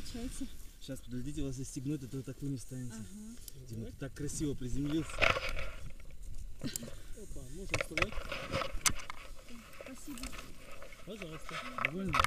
получается. Сейчас, подождите, вас застегнут, а то вы так вы не встанете. Ага. Дима, ты так красиво приземлился. Опа, можно вставать. Спасибо. Пожалуйста. Довольно?